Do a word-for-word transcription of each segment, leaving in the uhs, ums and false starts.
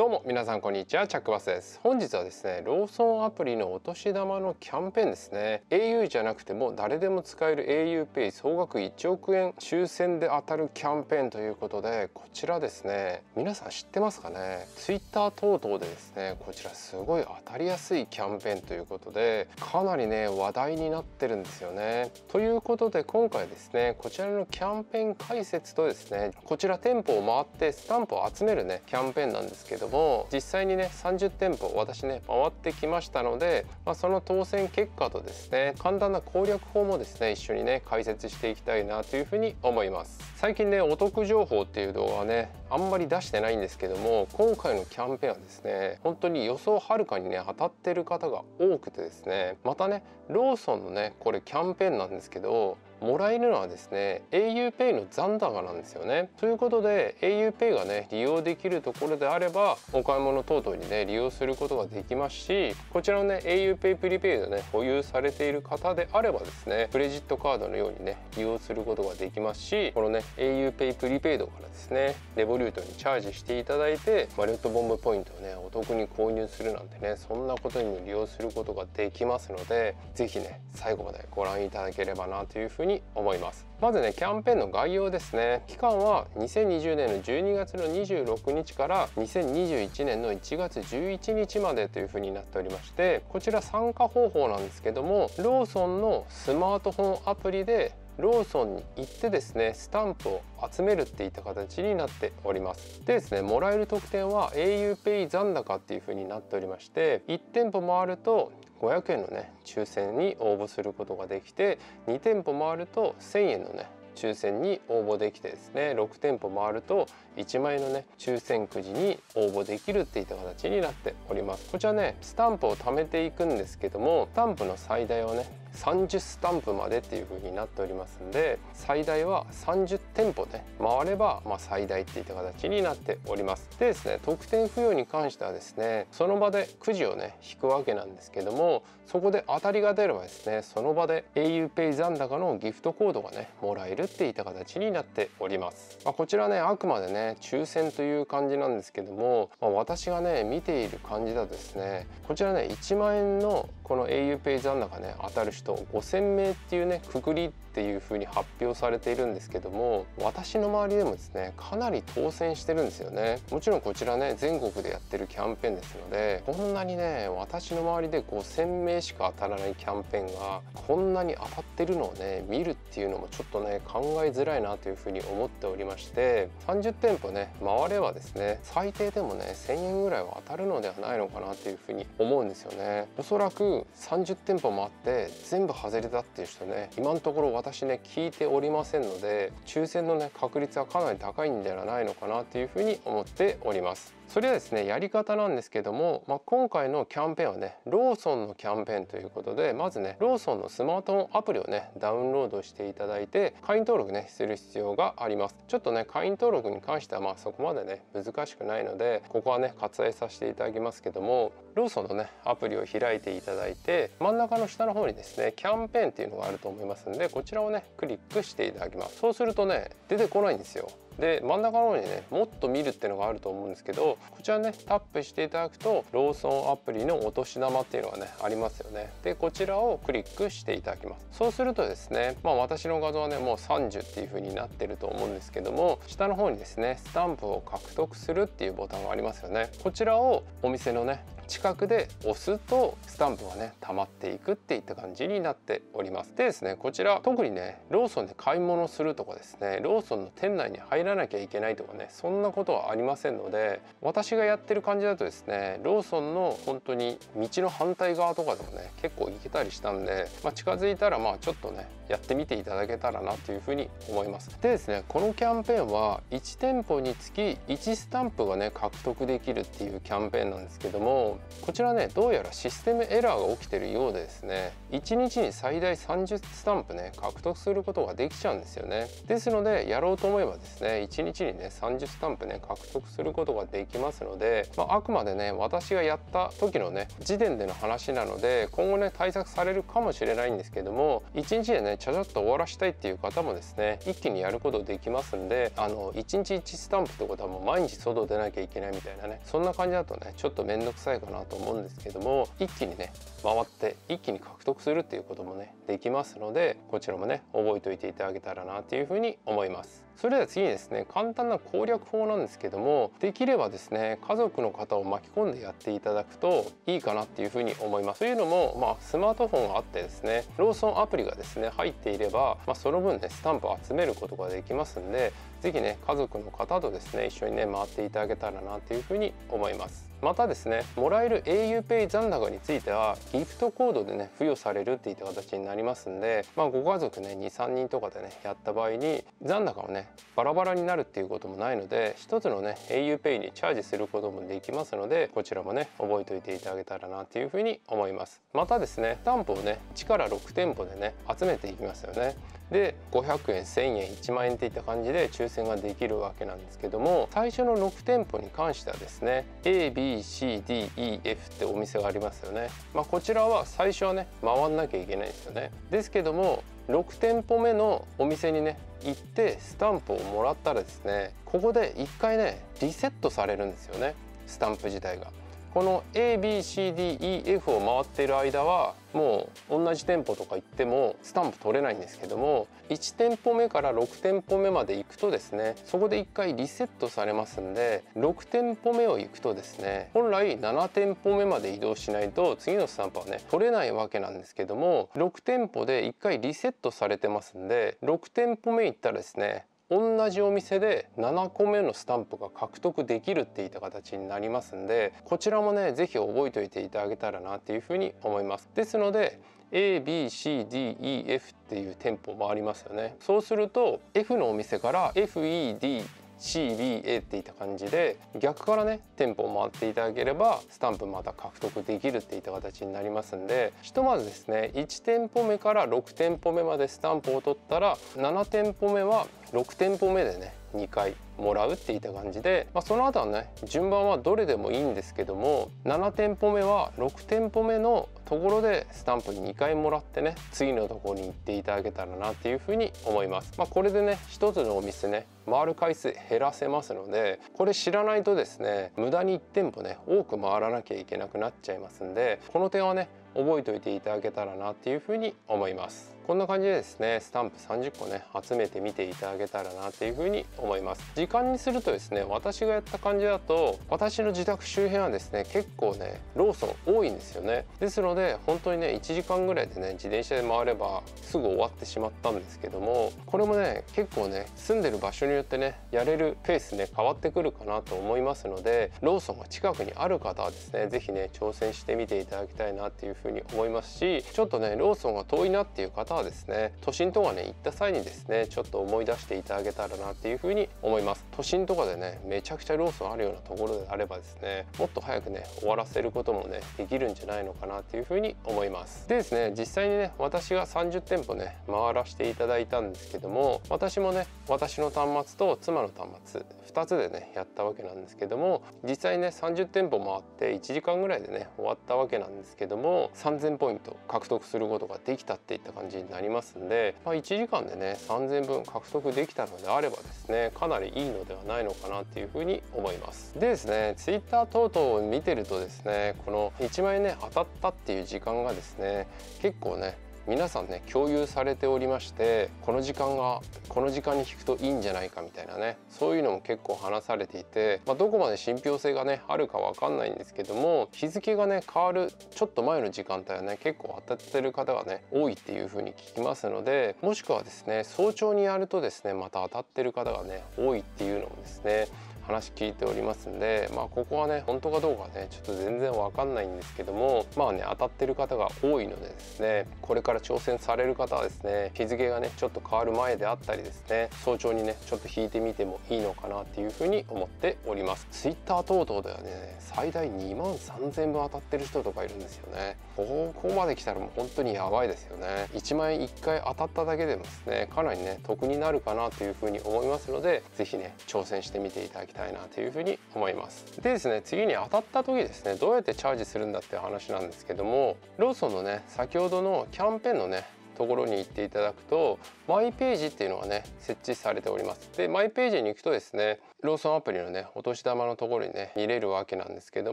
どうも皆さんこんにちは、チャックバスです。本日はですね、ローソンアプリのお年玉のキャンペーンですね。 エーユー じゃなくても誰でも使える エーユー ペイ総額いちおくえん抽選で当たるキャンペーンということで、こちらですね、皆さん知ってますかね。 Twitter 等々でですね、こちらすごい当たりやすいキャンペーンということで、かなりね話題になってるんですよね。ということで今回ですね、こちらのキャンペーン解説とですね、こちら店舗を回ってスタンプを集めるねキャンペーンなんですけども、実際にねさんじゅってんぽ私ね回ってきましたので、まあ、その当選結果とですね、簡単な攻略法もですね一緒にね解説していきたいなというふうに思います。最近ねお得情報っていう動画はねあんまり出してないんですけども、今回のキャンペーンはですね本当に予想はるかにね当たってる方が多くてですね、またねローソンのねこれキャンペーンなんですけど、もらえるのはですね エーユー ペイの残高なんですよね。ということで エーユー ペイがね利用できるところであればお買い物等々にね利用することができますし、こちらのね エーユー ペイプリペイドね保有されている方であればですねクレジットカードのようにね利用することができますし、このね エーユー ペイプリペイドからですねレボリュートにチャージしていただいてマリオットボンボポイントをねお得に購入するなんてね、そんなことにも利用することができますので、是非ね最後までご覧いただければなというふうにに思います。まずねキャンペーンの概要ですね。期間はにせんにじゅうねんのじゅうにがつのにじゅうろくにちからにせんにじゅういちねんのいちがつじゅういちにちまでというふうになっておりまして、こちら参加方法なんですけども、ローソンのスマートフォンアプリでローソンに行ってですねスタンプを集めるっていった形になっております。でですね、もらえる特典は エーユーペイ 残高っていうふうになっておりまして、いちてんぽ回るとごひゃくえんのね抽選に応募することができて、にてんぽ回るとせんえんのね抽選に応募できてですね、ろくてんぽ回るといちまんえんのね抽選くじに応募できるっていった形になっております。こちらねスタンプを貯めていくんですけども、スタンプの最大はねさんじゅうスタンプまでっていう風になっておりますんで、最大はさんじゅってんぽね回れば、まあ、最大っていった形になっております。でですね、特典付与に関してはですねその場でくじをね引くわけなんですけども、そこで当たりが出ればですねその場で エーユーペイ 残高のギフトコードがねもらえるっていった形になっております。まあ、こちらねあくまでね抽選という感じなんですけども、まあ、私がね見ている感じだとですね、こちらねいちまんえんのこの エーユーペイ 残高ね当たる人ごせんめいっていうねくくりっていう風に発表されているんですけども、私の周りでもですねかなり当選してるんですよね。もちろんこちらね全国でやってるキャンペーンですので、こんなにね私の周りでごせんめいしか当たらないキャンペーンがこんなに当たってるのをね見るっていうのもちょっとね考えづらいなという風に思っておりまして、さんじゅってんぽね回ればですね最低でもねせんえんぐらいは当たるのではないのかなという風に思うんですよね。おそらくさんじゅってんぽ回って全部外れたっていう人ね今のところ私ね聞いておりませんので、抽選のね確率はかなり高いんではないのかなっていうふうに思っております。それはですねやり方なんですけども、まあ、今回のキャンペーンはねローソンのキャンペーンということで、まずねローソンのスマートフォンアプリをねダウンロードしていただいて会員登録ねする必要があります。ちょっとね会員登録に関してはまあそこまでね難しくないのでここはね割愛させていただきますけども、ローソンのねアプリを開いていただいて真ん中の下の方にですねキャンペーンっていうのがあると思いますので、こちらをねクリックしていただきます。そうするとね出てこないんですよ。で真ん中の方にねもっと見るっていうのがあると思うんですけど、こちらねタップしていただくとローソンアプリのお年玉っていうのがねありますよね。でこちらをクリックしていただきます。そうするとですね、まあ私の画像はねもうさんじゅうっていう風になってると思うんですけども、下の方にですねスタンプを獲得するっていうボタンがありますよね。こちらをお店のね近くで押すとスタンプがね溜まっていくっていった感じになっております。でですね、こちら特にねローソンで買い物するとかですねローソンの店内に入らなきゃいけないとかねそんなことはありませんので、私がやってる感じだとですねローソンの本当に道の反対側とかでもね結構行けたりしたんで、まあ、近づいたらまあちょっとねやってみていただけたらなというふうに思います。でですね、このキャンペーンはいちてんぽにつきいちスタンプがね獲得できるっていうキャンペーンなんですけども、こちらねどうやらシステムエラーが起きてるようでですねいちにちに最大さんじゅうスタンプね獲得することができちゃうんですよね。ですのでやろうと思えばですねでいちにちにねさんじゅうスタンプね獲得することができますので、まあ、あくまでね私がやった時のね時点での話なので今後ね対策されるかもしれないんですけども、いちにちでねちゃちゃっと終わらしたいっていう方もですね一気にやることできますんで、あのいちにちいちスタンプってことはもう毎日外出なきゃいけないみたいなね、そんな感じだとねちょっと面倒くさいかなと思うんですけども、一気にね回って一気に獲得するっていうこともねできますので、こちらもね覚えておいていただけたらなっていうふうに思います。それでは次にですね簡単な攻略法なんですけども、できればですね家族の方を巻き込んでやっていただくといいかなっていうふうに思います。というのも、まあ、スマートフォンがあってですねローソンアプリがですね入っていれば、まあ、その分ねスタンプを集めることができますんで、是非ね家族の方とですね一緒にね回っていただけたらなっていうふうに思います。またですねもらえる エーユーペイ 残高についてはギフトコードでね付与されるっていった形になりますんで、まあ、ご家族ねにさんにんとかでねやった場合に残高をねバラバラになるっていうこともないので、ひとつのね エーユーペイ にチャージすることもできますので、こちらもね覚えておいていただけたらなっていうふうに思います。またですねスタンプをねいちからろく店舗でね集めていきますよね。でごひゃくえん、せんえん、いちまんえんっていった感じで抽選ができるわけなんですけども、最初のろく店舗に関してはですね エービーシーディーイーエフ ってお店がありますよね。まあ、こちらは最初はね回んなきゃいけないんですよね。ですけどもろく店舗目のお店にね行ってスタンプをもらったらですね、ここでいっかいねリセットされるんですよね、スタンプ自体が。この エービーシーディーイーエフ を回っている間はもう同じ店舗とか行ってもスタンプ取れないんですけども、いち店舗目からろく店舗目まで行くとですねそこでいっかいリセットされますんで、ろく店舗目を行くとですね本来なな店舗目まで移動しないと次のスタンプはね取れないわけなんですけども、ろく店舗でいっかいリセットされてますんで、ろく店舗目行ったらですね同じお店でななこめのスタンプが獲得できるっていった形になりますんで、こちらもね是非覚えておいていただけたらなっていうふうに思います。ですので エービーシーディーイーエフ っていう店舗もありますよね。そうすると F のお店から エフイーディーシービーエー っていった感じで逆からね店舗を回っていただければスタンプまた獲得できるっていった形になりますんで、ひとまずですねいち店舗目からろく店舗目までスタンプを取ったらなな店舗目はろく店舗目でねにかいもらうっていった感じで、まあ、その後はね順番はどれでもいいんですけども、なな店舗目はろく店舗目のところでスタンプにかいもらってね次のところに行っていただけたらなっていうふうに思います。まあ、これでねひとつのお店ね回る回数減らせますので、これ知らないとですね無駄にいち店舗ね多く回らなきゃいけなくなっちゃいますんで、この点はね覚えておいていただけたらなっていうふうに思います。こんな感じでですねスタンプさんじゅっこね集めてみていただけたらなっていうふうに思います。時間にするとですね私がやった感じだと私の自宅周辺はですね結構ねローソン多いんですよね。ですので本当にねいちじかんぐらいでね自転車で回ればすぐ終わってしまったんですけども、これもね結構ね住んでる場所によってねやれるペースね変わってくるかなと思いますので、ローソンが近くにある方はですね是非ね挑戦してみていただきたいなっていうふうにふうに思いますし、ちょっとねローソンが遠いなっていう方はですね都心とかね行った際にですねちょっと思い出していただけたらなっていうふうに思います。都心とかでねめちゃくちゃローソンあるようなところであればですねもっと早くね終わらせることもねできるんじゃないのかなっていうふうに思います。でですね実際にね私がさんじゅう店舗ね回らせていただいたんですけども、私もね私の端末と妻の端末ふたつでねやったわけなんですけども、実際にねさんじゅう店舗回っていちじかんぐらいでね終わったわけなんですけどもさんぜんポイント獲得することができたっていった感じになりますんで、まあ、いちじかんでねさんぜんぶん獲得できたのであればですねかなりいいのではないのかなっていうふうに思います。でですね Twitter 等々を見てるとですねこのいちまんえんね当たったっていう時間がですね結構ね皆さんね共有されておりまして、この時間がこの時間に引くといいんじゃないかみたいなねそういうのも結構話されていて、まあ、どこまで信憑性がねあるかわかんないんですけども、日付がね変わるちょっと前の時間帯はね結構当たってる方がね多いっていうふうに聞きますので、もしくはですね早朝にやるとですねまた当たってる方がね多いっていうのもですね話聞いておりますんで、まあここはね本当かどうかねちょっと全然わかんないんですけども、まあね当たってる方が多いのでですね、これから挑戦される方はですね、日付がねちょっと変わる前であったりですね、早朝にねちょっと引いてみてもいいのかなっていうふうに思っております。 Twitter 等々ではね最大にまんさんぜんぶ当たってる人とかいるんですよね。ここまで来たらもう本当にやばいですよね。いちまんえんいっかい当たっただけでもですねかなりね得になるかなというふうに思いますので、是非ね挑戦してみていただきたいなというふうに思います。でですね、次に当たった時ですね、どうやってチャージするんだっていう話なんですけども、ローソンのね先ほどのキャンペーンのねところに行っていただくと、マイページっていうのがね設置されております。でマイページに行くとですね、ローソンアプリのねお年玉のところにね見れるわけなんですけど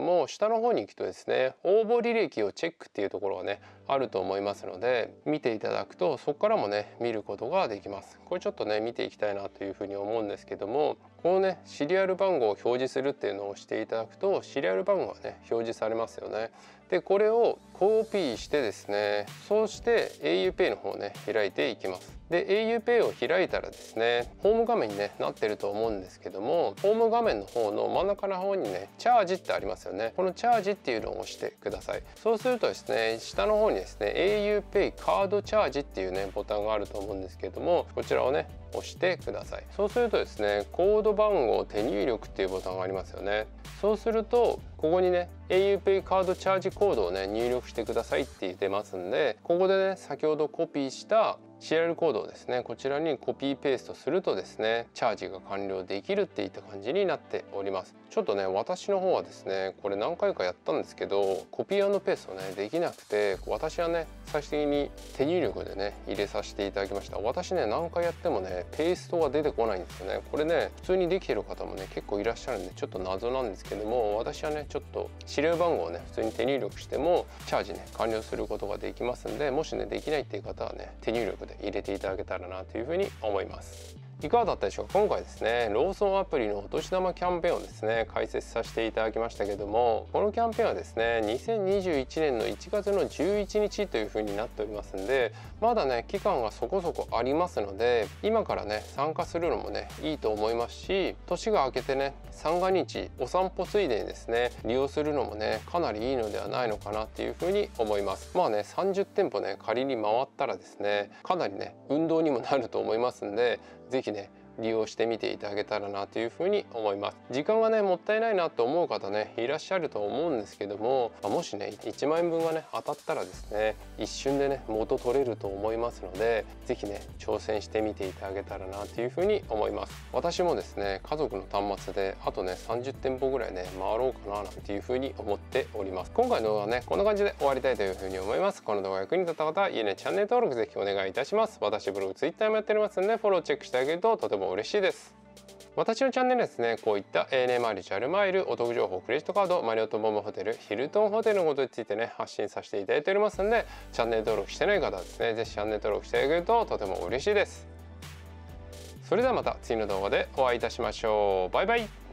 も、下の方に行くとですね、応募履歴をチェックっていうところがねあると思いますので、見ていただくとそこからもね見ることができます。これちょっとね見ていきたいなというふうに思うんですけども、このねシリアル番号を表示するっていうのを押していただくとシリアル番号がね表示されますよね。でこれをコピーしてですね、そうして エーユーペイ の方をね開いていきます。で エーユーペイ を開いたらですね、ホーム画面に、ね、なってると思うんですけども、ホーム画面の方の真ん中の方にねチャージってありますよね。このチャージっていうのを押してください。そうするとですね、下の方にですね エーユーペイ カードチャージっていうねボタンがあると思うんですけども、こちらをね押してください。そうするとですね、コード番号手入力っていうボタンがありますよね。そうするとここにね エーユーペイ カードチャージコードをね入力してくださいって出ますんで、ここでね先ほどコピーしたシリアルコードをですねこちらにコピーペーストするとですね、チャージが完了できるっていった感じになっております。ちょっとね私の方はですねこれ何回かやったんですけど、コピー&ペーストねできなくて、私はね最終的に手入力でね入れさせていただきました。私ね何回やってもねペーストが出てこないんですよね。これね普通にできてる方もね結構いらっしゃるんでちょっと謎なんですけども、私はねちょっとシリアル番号をね普通に手入力してもチャージね完了することができますんで、もしねできないっていう方はね手入力で入れていただけたらなというふうに思います。いかがだったでしょうか。今回ですねローソンアプリのお年玉キャンペーンをですね解説させていただきましたけども、このキャンペーンはですねにせんにじゅういちねんのいちがつのじゅういちにちというふうになっておりますんで、まだね期間がそこそこありますので、今からね参加するのもねいいと思いますし、年が明けてね三が日お散歩ついでにですね利用するのもねかなりいいのではないのかなっていうふうに思います。まあねさんじゅってんぽね仮に回ったらですねかなりね運動にもなると思いますんで、ぜひね利用してみていただけたらなというふうに思います。時間がねもったいないなと思う方ねいらっしゃると思うんですけども、もしねいちまんえんぶんがね当たったらですね一瞬でね元取れると思いますので、是非ね挑戦してみていただけたらなというふうに思います。私もですね家族の端末であとねさんじゅってんぽぐらいね回ろうかななんていうふうに思っております。今回の動画はねこんな感じで終わりたいというふうに思います。この動画が役に立った方はいいね、チャンネル登録ぜひお願いいたします。私ブログ ツイッター もやっておりますので、フォローチェックしてあげるととても嬉しいです。私のチャンネルですねこういった エーエヌエー マイル、ジャルマイル、お得情報、クレジットカード、マリオットボムホテル、ヒルトンホテルのことについてね発信させていただいておりますので、チャンネル登録してない方はですね是非チャンネル登録してあげるととても嬉しいです。それではまた次の動画でお会いいたしましょう。バイバイ。